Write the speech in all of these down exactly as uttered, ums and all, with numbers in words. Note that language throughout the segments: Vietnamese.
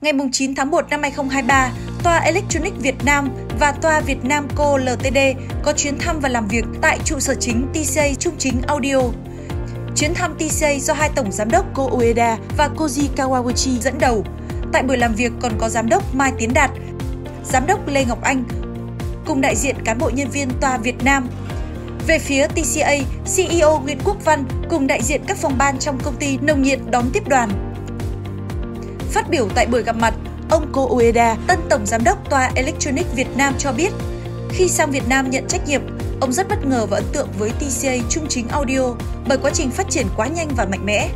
Ngày chín tháng một năm hai nghìn không trăm hai mươi ba, tê o a Electronic Việt Nam và tê o a Việt Nam Co Limited có chuyến thăm và làm việc tại trụ sở chính tê xê a Trung Chính Audio. Chuyến thăm tê xê a do hai tổng giám đốc Ko Ueda và Koji Kawaguchi dẫn đầu. Tại buổi làm việc còn có giám đốc Mai Tiến Đạt, giám đốc Lê Ngọc Anh cùng đại diện cán bộ nhân viên tê o a Việt Nam. Về phía tê xê a, xê e ô Nguyễn Quốc Văn cùng đại diện các phòng ban trong công ty nồng nhiệt đón tiếp đoàn. Phát biểu tại buổi gặp mặt, ông Ko Ueda, tân tổng giám đốc tê o a Electronic Việt Nam cho biết, khi sang Việt Nam nhận trách nhiệm, ông rất bất ngờ và ấn tượng với tê xê a Trung Chính Audio bởi quá trình phát triển quá nhanh và mạnh mẽ.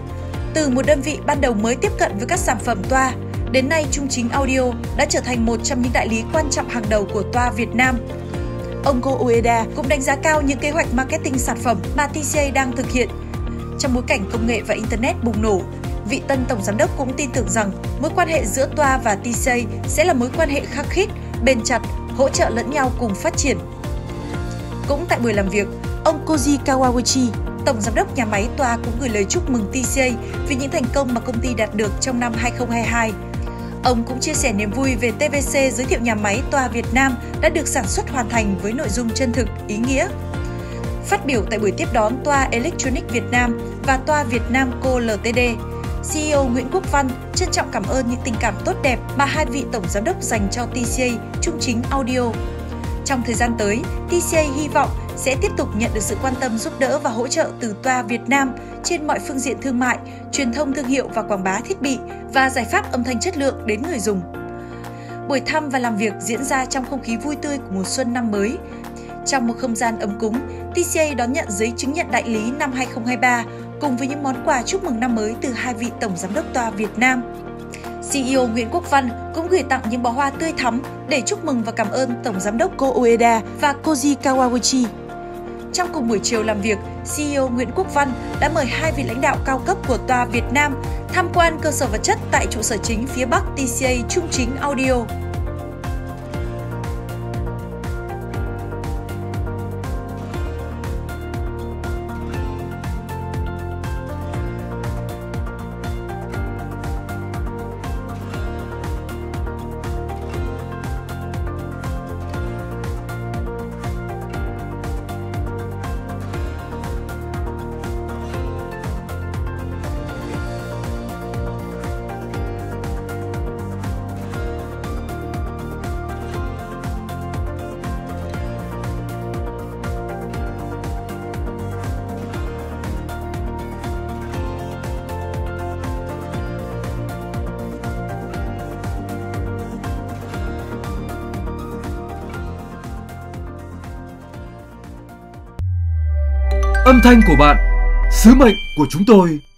Từ một đơn vị ban đầu mới tiếp cận với các sản phẩm tê o a, đến nay Trung Chính Audio đã trở thành một trong những đại lý quan trọng hàng đầu của tê o a Việt Nam. Ông Ko Ueda cũng đánh giá cao những kế hoạch marketing sản phẩm mà tê xê a đang thực hiện. Trong bối cảnh công nghệ và Internet bùng nổ, vị tân tổng giám đốc cũng tin tưởng rằng mối quan hệ giữa tê o a và tê xê a sẽ là mối quan hệ khăng khít, bền chặt, hỗ trợ lẫn nhau cùng phát triển. Cũng tại buổi làm việc, ông Koji Kawaguchi, tổng giám đốc nhà máy tê o a cũng gửi lời chúc mừng tê xê a vì những thành công mà công ty đạt được trong năm hai nghìn không trăm hai mươi hai. Ông cũng chia sẻ niềm vui về tê vê xê giới thiệu nhà máy tê o a Việt Nam đã được sản xuất hoàn thành với nội dung chân thực, ý nghĩa. Phát biểu tại buổi tiếp đón tê o a Electronic Việt Nam và tê o a Việt Nam Co Limited, xê e ô Nguyễn Quốc Văn trân trọng cảm ơn những tình cảm tốt đẹp mà hai vị tổng giám đốc dành cho tê xê a Trung Chính Audio. Trong thời gian tới, tê xê a hy vọng sẽ tiếp tục nhận được sự quan tâm, giúp đỡ và hỗ trợ từ tê o a Việt Nam trên mọi phương diện thương mại, truyền thông thương hiệu và quảng bá thiết bị và giải pháp âm thanh chất lượng đến người dùng. Buổi thăm và làm việc diễn ra trong không khí vui tươi của mùa xuân năm mới. Trong một không gian ấm cúng, tê xê a đón nhận giấy chứng nhận đại lý năm hai nghìn không trăm hai mươi ba cùng với những món quà chúc mừng năm mới từ hai vị tổng giám đốc tê o a Việt Nam. xê e ô Nguyễn Quốc Văn cũng gửi tặng những bó hoa tươi thắm để chúc mừng và cảm ơn tổng giám đốc Ko Ueda và Koji Kawaguchi. Trong cùng buổi chiều làm việc, xê e ô Nguyễn Quốc Văn đã mời hai vị lãnh đạo cao cấp của tê o a Việt Nam tham quan cơ sở vật chất tại trụ sở chính phía Bắc tê xê a Trung Chính Audio. Âm thanh của bạn, sứ mệnh của chúng tôi.